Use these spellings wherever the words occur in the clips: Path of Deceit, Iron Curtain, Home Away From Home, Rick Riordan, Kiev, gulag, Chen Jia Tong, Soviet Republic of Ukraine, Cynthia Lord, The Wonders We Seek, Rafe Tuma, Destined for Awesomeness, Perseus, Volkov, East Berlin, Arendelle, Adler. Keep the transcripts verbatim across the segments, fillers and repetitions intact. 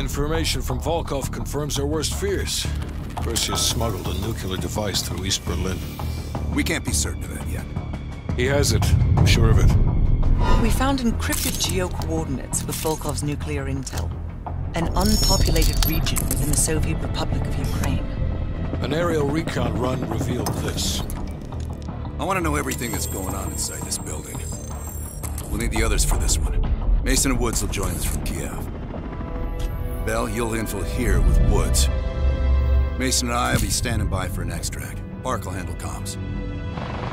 Information from Volkov confirms our worst fears. Perseus smuggled a nuclear device through East Berlin. We can't be certain of that yet. He has it. I'm sure of it. We found encrypted geo-coordinates with Volkov's nuclear intel. An unpopulated region within the Soviet Republic of Ukraine. An aerial recon run revealed this. I want to know everything that's going on inside this building. We'll need the others for this one. Mason and Woods will join us from Kiev. Bell, you'll infill here with Woods. Mason and I will be standing by for an extract. Park will handle comms.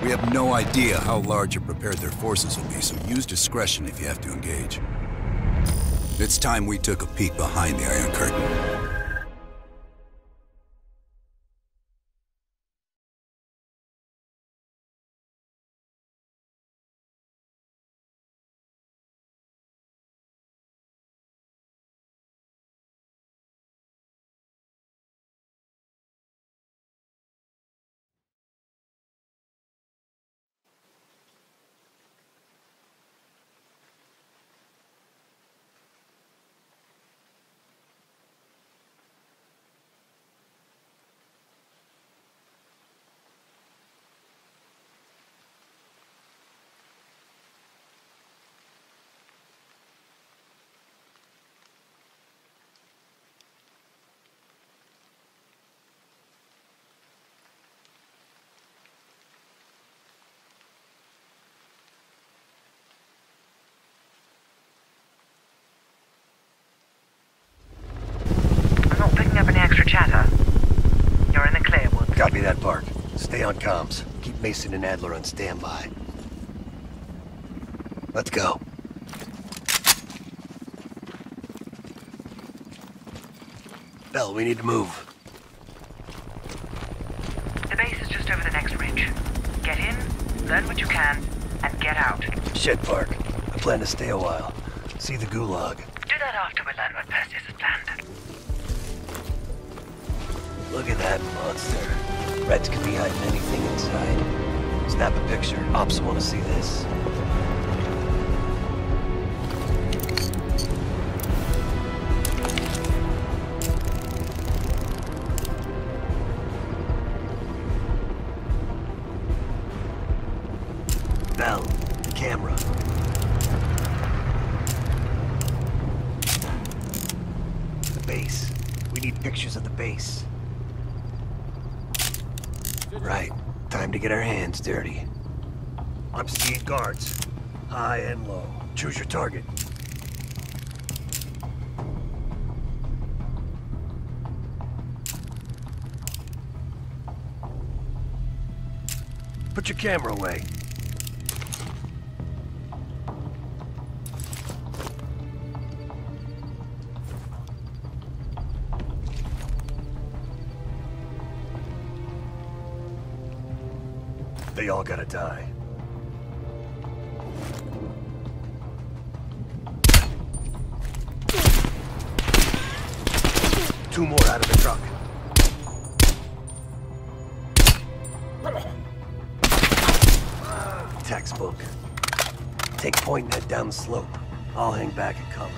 We have no idea how large or prepared their forces will be, so use discretion if you have to engage. It's time we took a peek behind the Iron Curtain. Chatter. You're in the clear, Woods. Copy that, Park. Stay on comms. Keep Mason and Adler on standby. Let's go. Bell, we need to move. The base is just over the next ridge. Get in, learn what you can, and get out. Shit, Park. I plan to stay a while. See the gulag. Do that after we learn what Perseus has planned. Look at that monster. Rats could be hiding anything inside. Snap a picture. Ops want to see this. Bell, camera. The base. We need pictures of the base. Right. Time to get our hands dirty. I'm seeing guards. High and low. Choose your target. Put your camera away. They all gotta die. Two more out of the truck. Textbook. Take point and head down the slope. I'll hang back and cover.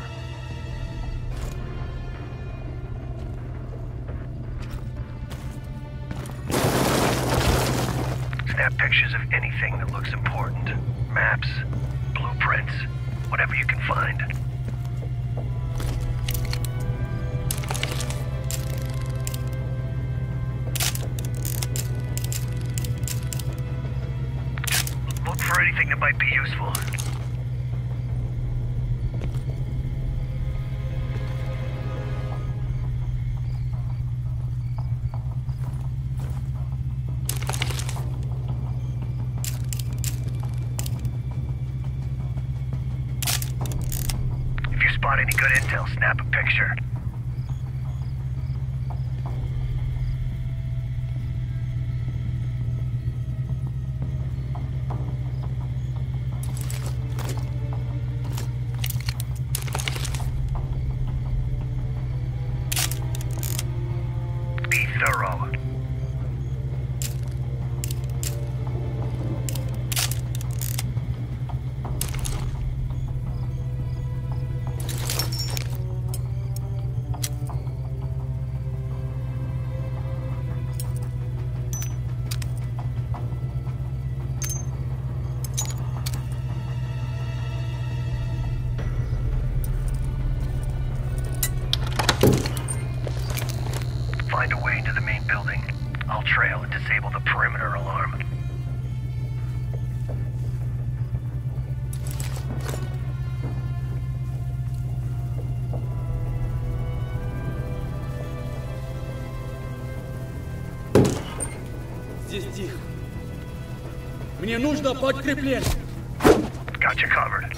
Pictures of anything that looks important. Maps, blueprints, whatever you can find. Look for anything that might be useful. Any good intel, snap a picture. Be thorough. Find a way into the main building. I'll trail and disable the perimeter alarm. Мне нужно подкрепление. Got you covered.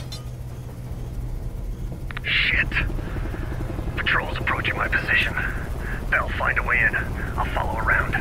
Shit. Patrol's approaching my position. They'll find a way in. I'll follow around.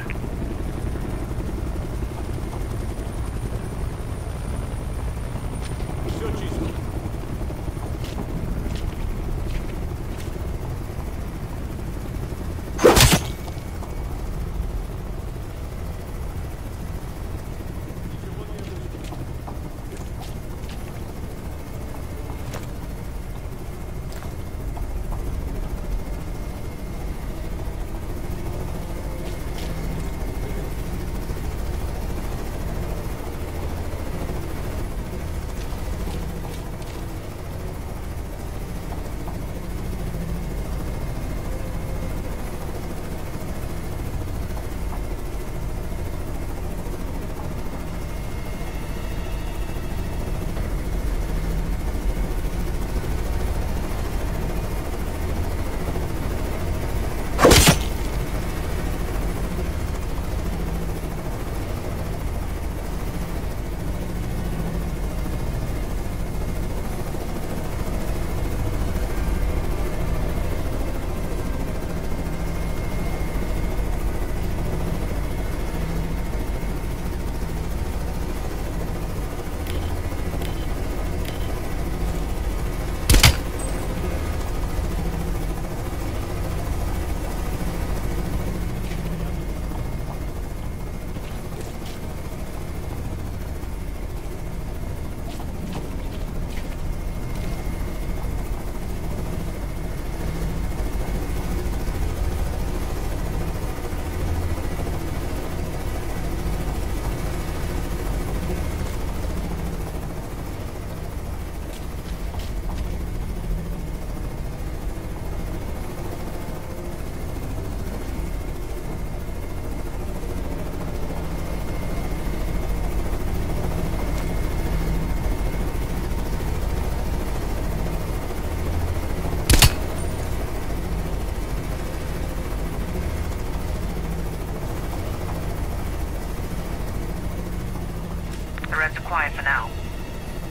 Quiet for now,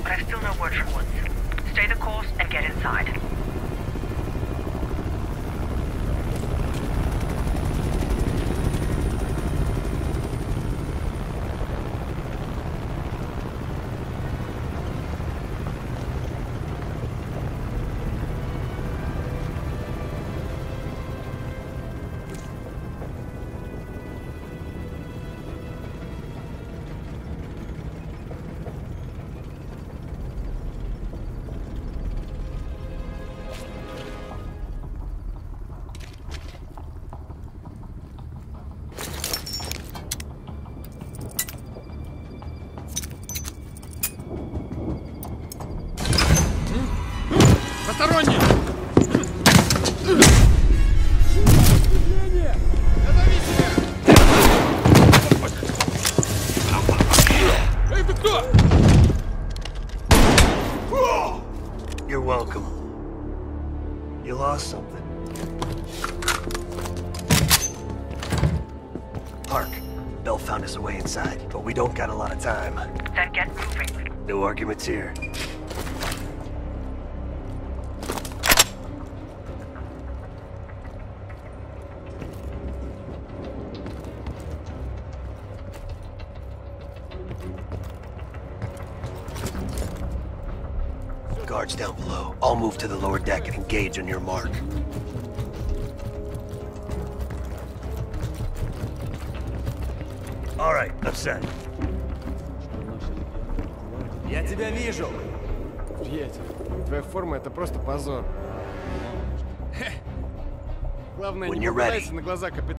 but I've still no word from Woods. Stay the course and get inside. You're welcome. You lost something. Park, Bell found us a way inside, but we don't got a lot of time. Then get moving. No arguments here. Guards down below. I'll move to the lower deck and engage on your mark. All right, I'm set. Я тебя вижу. Приятель, твоя форма это просто позор. Главное, не попадайся на глаза капитана.